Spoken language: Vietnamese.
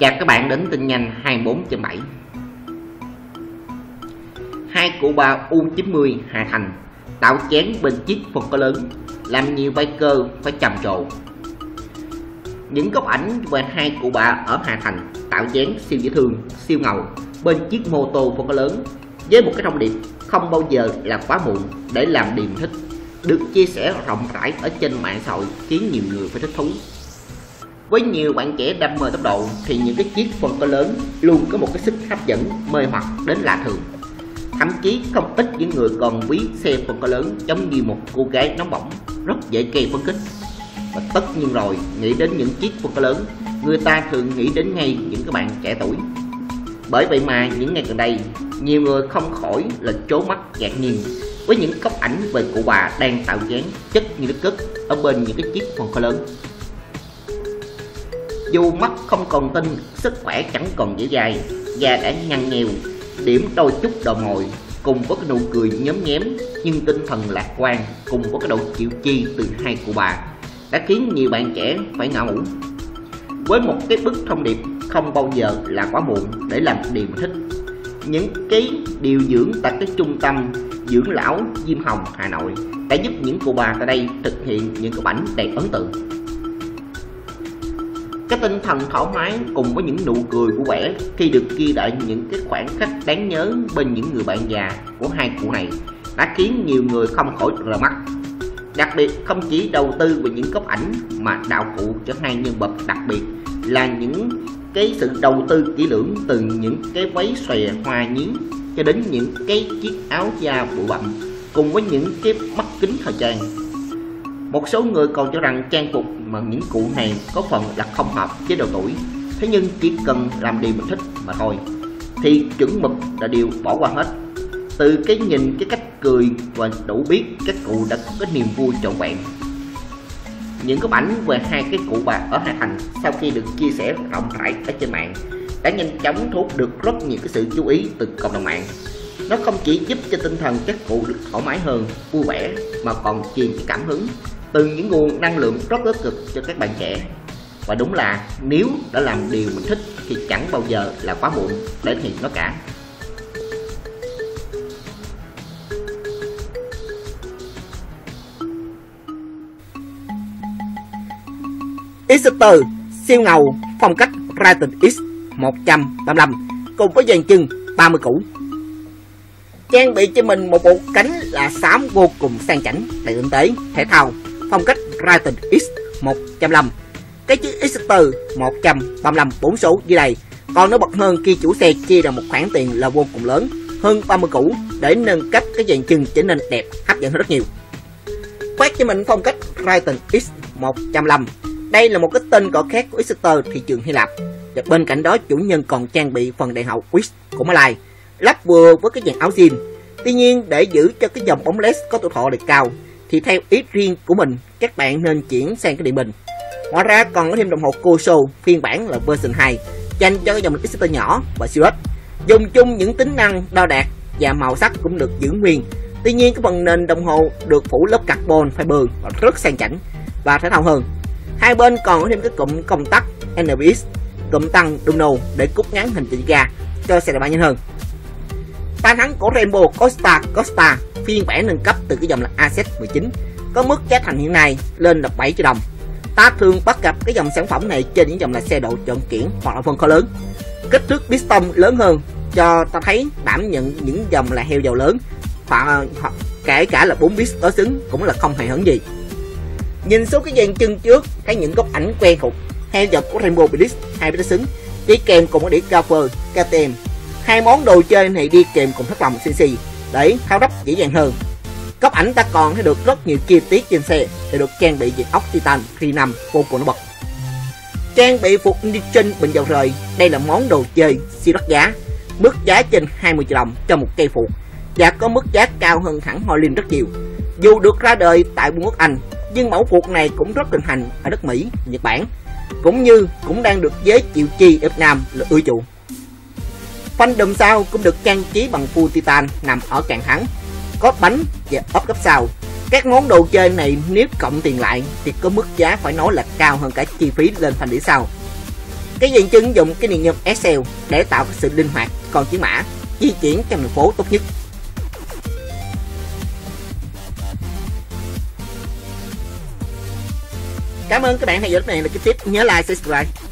Chào các bạn đến tin nhanh 24/7. Hai cụ bà U90 Hà Thành tạo chén bên chiếc Phật có lớn, làm nhiều biker phải trầm trồ. Những góc ảnh về hai cụ bà ở Hà Thành tạo chén siêu dễ thương, siêu ngầu bên chiếc mô tô Phật có lớn, với một cái thông điệp không bao giờ là quá muộn để làm điềm thích, được chia sẻ rộng rãi ở trên mạng xã hội khiến nhiều người phải thích thú. Với nhiều bạn trẻ đam mê tốc độ thì những cái chiếc phân khối lớn luôn có một cái sức hấp dẫn mê hoặc đến lạ thường. Thậm chí không ít những người còn ví xe phân khối lớn giống như một cô gái nóng bỏng, rất dễ gây phấn khích. Và tất nhiên rồi, nghĩ đến những chiếc phân khối lớn, người ta thường nghĩ đến ngay những các bạn trẻ tuổi. Bởi vậy mà những ngày gần đây, nhiều người không khỏi là trố mắt ngạc nhiên với những góc ảnh về cụ bà đang tạo dáng chất như đứt cất ở bên những cái chiếc phân khối lớn. Dù mắt không còn tin, sức khỏe chẳng còn dễ dàng, da đã nhăn nhèo, điểm đôi chút đầu mồi, cùng với cái nụ cười nhóm nhém nhưng tinh thần lạc quan cùng với cái độ chịu chi từ hai cụ bà đã khiến nhiều bạn trẻ phải ngả mũ. Với một cái bức thông điệp không bao giờ là quá muộn để làm điều mình thích, những cái điều dưỡng tại cái trung tâm dưỡng lão Diêm Hồng Hà Nội đã giúp những cụ bà tại đây thực hiện những cái bảnh đẹp ấn tượng. Cái tinh thần thoải mái cùng với những nụ cười của vẻ khi được ghi lại những cái khoảnh khắc đáng nhớ bên những người bạn già của hai cụ này đã khiến nhiều người không khỏi trợn mắt. Đặc biệt không chỉ đầu tư về những góc ảnh mà đạo cụ cho hai nhân vật, đặc biệt là những cái sự đầu tư kỹ lưỡng, từ những cái váy xòe hoa nhí cho đến những cái chiếc áo da bụi bặm cùng với những cái mắt kính thời trang. Một số người còn cho rằng trang phục mà những cụ này có phần là không hợp với độ tuổi, thế nhưng chỉ cần làm điều mình thích mà thôi thì chuẩn mực là điều bỏ qua hết. Từ cái nhìn, cái cách cười và đủ biết các cụ đã có cái niềm vui trọn vẹn. Những cái ảnh về hai cái cụ bà ở Hà Thành sau khi được chia sẻ rộng rãi ở trên mạng đã nhanh chóng thu hút được rất nhiều cái sự chú ý từ cộng đồng mạng. Nó không chỉ giúp cho tinh thần các cụ được thoải mái hơn, vui vẻ mà còn truyền cái cảm hứng từ những nguồn năng lượng rất tích cực cho các bạn trẻ. Và đúng là nếu đã làm điều mình thích thì chẳng bao giờ là quá muộn để hiện nó cả. X4 siêu ngầu phong cách Triton X-105 cùng với dàn chân 30 củ. Trang bị cho mình một bộ cánh là xám vô cùng sang chảnh, đầy tinh tế, thể thao, phong cách Triton X-105. Cái chữ X4 135 4 số dưới đây còn nó bật hơn khi chủ xe chia ra một khoản tiền là vô cùng lớn, hơn 30 củ để nâng cấp cái dàn chân trở nên đẹp, hấp dẫn rất nhiều. Quét cho mình phong cách Triton X-105. Đây là một cái tên gọi khác của X4 thị trường Hy Lạp. Và bên cạnh đó chủ nhân còn trang bị phần đèn hậu Quest của Malay, lắp vừa với cái dàn áo jean. Tuy nhiên, để giữ cho cái dòng bóng led có tuổi thọ được cao thì theo ý riêng của mình, các bạn nên chuyển sang cái điện bình. Ngoài ra còn có thêm đồng hồ Casio phiên bản là version 2 dành cho cái dòng X4 nhỏ và siêu led. Dùng chung những tính năng đo đạc và màu sắc cũng được giữ nguyên. Tuy nhiên, cái phần nền đồng hồ được phủ lớp carbon fiber và rất sang chảnh và thể thao hơn. Hai bên còn có thêm cái cụm công tắc NBS, cụm tăng domino để cút ngắn hình chữ ga cho xe đạp nhanh hơn. Tay thắng của Rainbow Costa phiên bản nâng cấp từ cái dòng là AS19 có mức giá thành hiện nay lên là 7 triệu đồng. Ta thường bắt gặp cái dòng sản phẩm này trên những dòng là xe độ trọn kiển hoặc là phân khối lớn. Kích thước piston lớn hơn cho ta thấy đảm nhận những dòng là heo dầu lớn, hoặc kể cả là 4 pist đối xứng cũng là không hề hấn gì. Nhìn số cái dàn chân trước thấy những góc ảnh quen thuộc heo dầu của Rainbow Blitz 2 pist đối xứng đi kèm cùng cái đĩa cover KTM. Hai món đồ chơi này đi kèm cùng thắt lòng CC để tháo đắp dễ dàng hơn. Góc ảnh ta còn thấy được rất nhiều chi tiết trên xe để được trang bị dàn ốc Titan khi nằm vô cùng nổi bật. Trang bị phục nitrogen bình dầu rời, đây là món đồ chơi siêu đắt giá, mức giá trên 20 triệu đồng cho một cây phụ và có mức giá cao hơn hẳn Holin rất nhiều. Dù được ra đời tại Vương quốc Anh nhưng mẫu phục này cũng rất thịnh hành ở đất Mỹ, Nhật Bản cũng đang được giới chịu chi ở Việt Nam là ưa chuộng. Phanh đùm sau cũng được trang trí bằng full Titan nằm ở càng thắng, có bánh và ốp gấp sau. Các món đồ chơi này nếu cộng tiền lại thì có mức giá phải nói là cao hơn cả chi phí lên phanh đĩa sau. Cái dây chân dùng cái điện nhôm SL để tạo cái sự linh hoạt còn chiếc mã di chuyển trong đường phố tốt nhất. Cảm ơn các bạn đã theo dõi clip này, là cái tip nhớ like, subscribe.